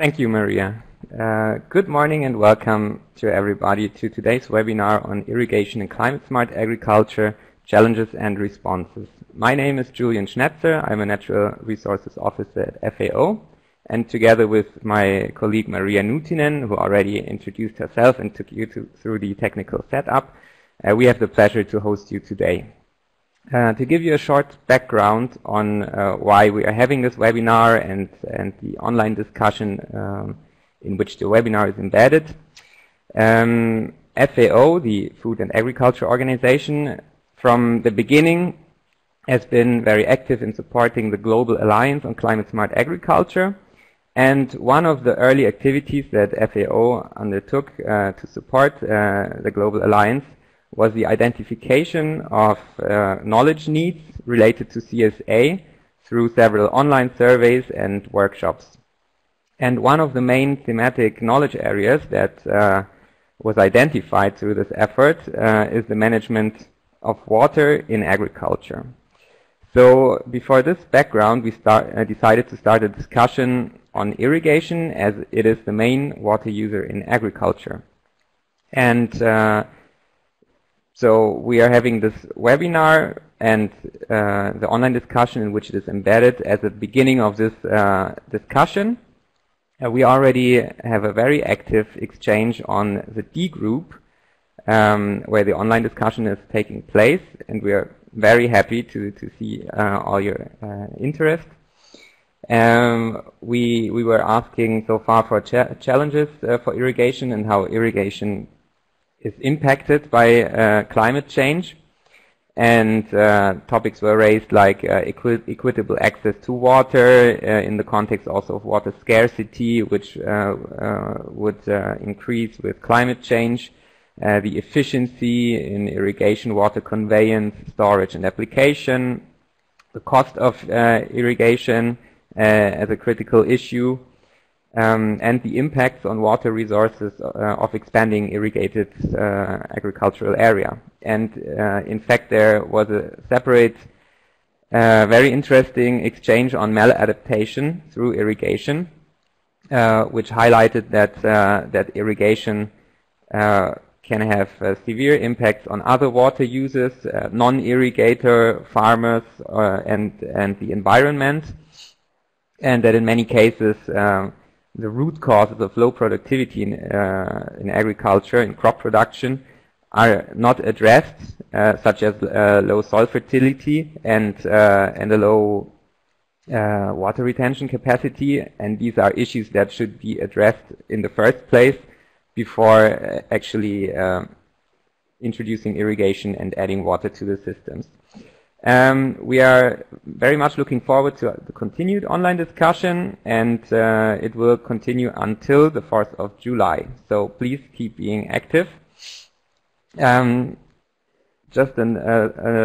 Thank you, Maria. Good morning and welcome to everybody to today's webinar on irrigation and climate smart agriculture, challenges and responses. My name is Julian Schnetzer. I'm a natural resources officer at FAO. And together with my colleague Maria Nutinen, who already introduced herself and took you through the technical setup, we have the pleasure to host you today. To give you a short background on why we are having this webinar and the online discussion in which the webinar is embedded. FAO, the Food and Agriculture Organization, from the beginning has been very active in supporting the Global Alliance on Climate Smart Agriculture. And one of the early activities that FAO undertook to support the Global Alliance was the identification of knowledge needs related to CSA through several online surveys and workshops. And one of the main thematic knowledge areas that was identified through this effort is the management of water in agriculture. So before this background, we decided to start a discussion on irrigation, as it is the main water user in agriculture. And so we are having this webinar and the online discussion in which it is embedded as the beginning of this discussion. We already have a very active exchange on the D group where the online discussion is taking place, and we are very happy to see all your interest. We were asking so far for challenges for irrigation and how irrigation is impacted by climate change, and topics were raised like equitable access to water in the context also of water scarcity, which would increase with climate change, the efficiency in irrigation, water conveyance, storage and application, the cost of irrigation as a critical issue, and the impacts on water resources of expanding irrigated agricultural area. And in fact, there was a separate, very interesting exchange on maladaptation through irrigation, which highlighted that irrigation can have severe impacts on other water users, non-irrigator farmers, and the environment, and that in many cases the root causes of low productivity in agriculture, in crop production, are not addressed, such as low soil fertility and a low water retention capacity. And these are issues that should be addressed in the first place before actually introducing irrigation and adding water to the systems. We are very much looking forward to the continued online discussion, and it will continue until the 4th of July. So please keep being active. Just a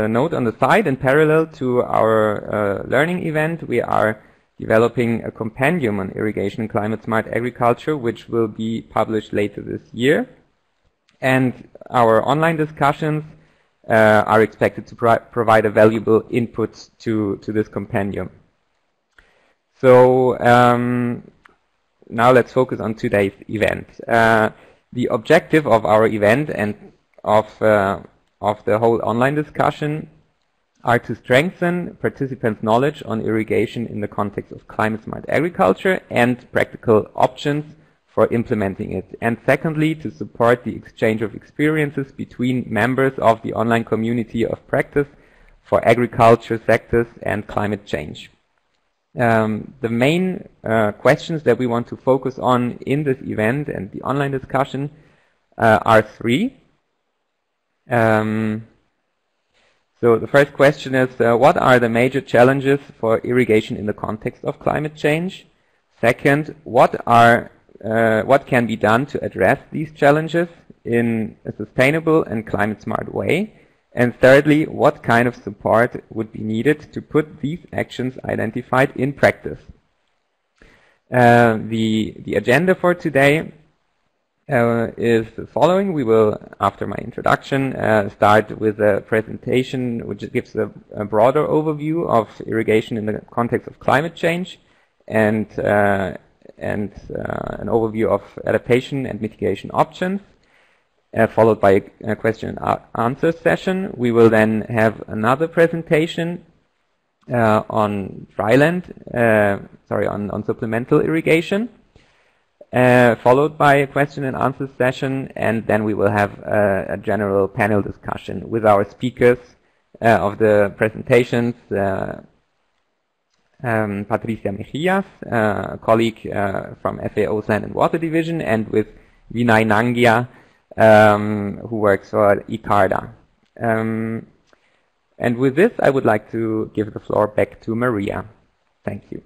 note on the side, in parallel to our learning event, we are developing a compendium on irrigation and climate smart agriculture, which will be published later this year. And our online discussions are expected to provide a valuable input to this compendium. So now let's focus on today's event. The objective of our event and of the whole online discussion are to strengthen participants' knowledge on irrigation in the context of climate smart agriculture and practical options for implementing it. And secondly, to support the exchange of experiences between members of the online community of practice for agriculture sectors and climate change. The main questions that we want to focus on in this event and the online discussion are three. So the first question is, what are the major challenges for irrigation in the context of climate change? Second, what can be done to address these challenges in a sustainable and climate-smart way? And thirdly, what kind of support would be needed to put these actions identified in practice? The agenda for today is the following. We will, after my introduction, start with a presentation which gives a broader overview of irrigation in the context of climate change, and and an overview of adaptation and mitigation options, followed by a question and answer session. We will then have another presentation on dryland, on supplemental irrigation, followed by a question and answer session, and then we will have a general panel discussion with our speakers of the presentations. Patricia Mejias, a colleague from FAO's Land and Water Division, and with Vinay Nangia, who works for ICARDA. And with this, I would like to give the floor back to Maria. Thank you.